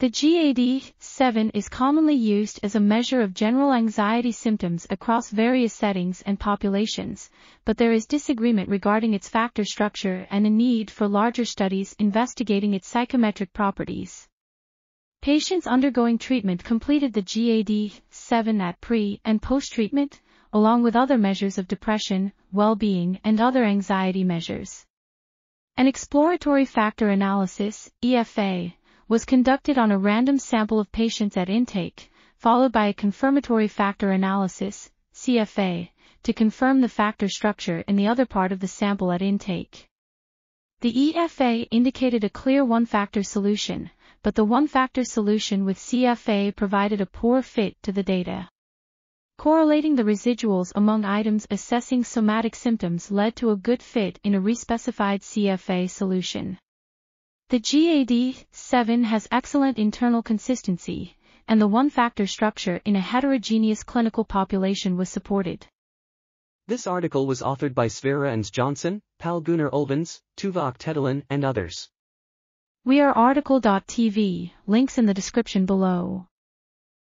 The GAD-7 is commonly used as a measure of general anxiety symptoms across various settings and populations, but there is disagreement regarding its factor structure and a need for larger studies investigating its psychometric properties. Patients undergoing treatment completed the GAD-7 at pre- and post-treatment, along with other measures of depression, well-being, and other anxiety measures. An exploratory factor analysis, EFA, was conducted on a random sample of patients at intake, followed by a confirmatory factor analysis, CFA, to confirm the factor structure in the other part of the sample at intake. The EFA indicated a clear one-factor solution, but the one-factor solution with CFA provided a poor fit to the data. Correlating the residuals among items assessing somatic symptoms led to a good fit in a respecified CFA solution. The GAD-7 has excellent internal consistency, and the one-factor structure in a heterogeneous clinical population was supported. This article was authored by Sverre Urnes Johnson, Pål Gunnar Ulvenes, Tuva Øktedalen, and others. We are article.tv, links in the description below.